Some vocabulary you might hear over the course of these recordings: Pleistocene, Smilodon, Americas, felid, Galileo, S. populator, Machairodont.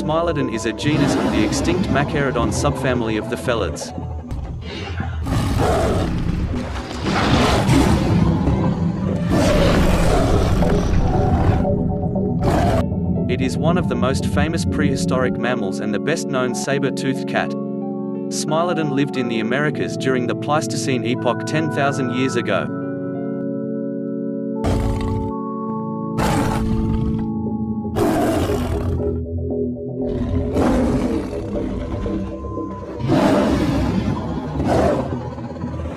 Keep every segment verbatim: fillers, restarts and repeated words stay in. Smilodon is a genus of the extinct Machairodont subfamily of the felids. It is one of the most famous prehistoric mammals and the best-known saber-toothed cat. Smilodon lived in the Americas during the Pleistocene epoch ten thousand years ago.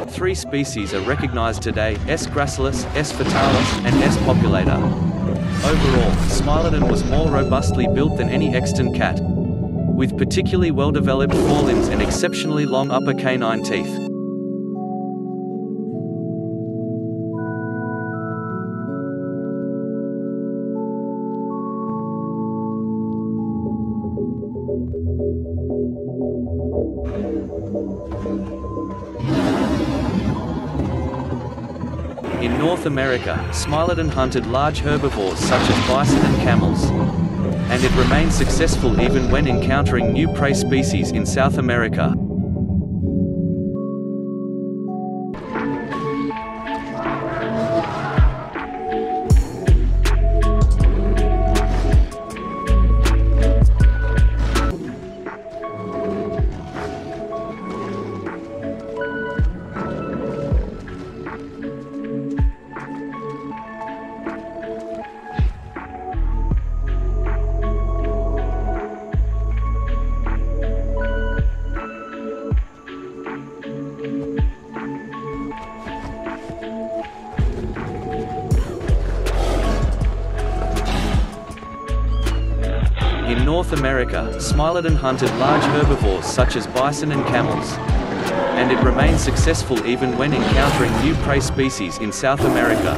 Three species are recognized today: S. gracilis, S. fatalis, and S. populata. Overall, Smilodon was more robustly built than any extant cat, with particularly well-developed forelimbs and exceptionally long upper canine teeth. In North America, Smilodon hunted large herbivores such as bison and camels, and it remained successful even when encountering new prey species in South America. In North America, Smilodon hunted large herbivores such as bison and camels, and it remained successful even when encountering new prey species in South America.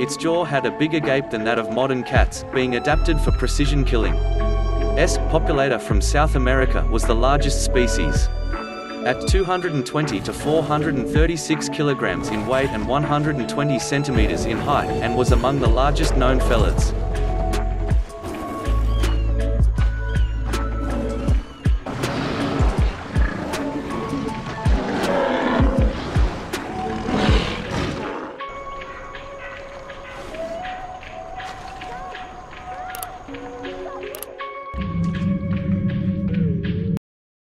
Its jaw had a bigger gape than that of modern cats, being adapted for precision killing. S. populata from South America was the largest species, at two hundred twenty to four hundred thirty-six kilograms in weight and one hundred twenty centimeters in height, and was among the largest known felids.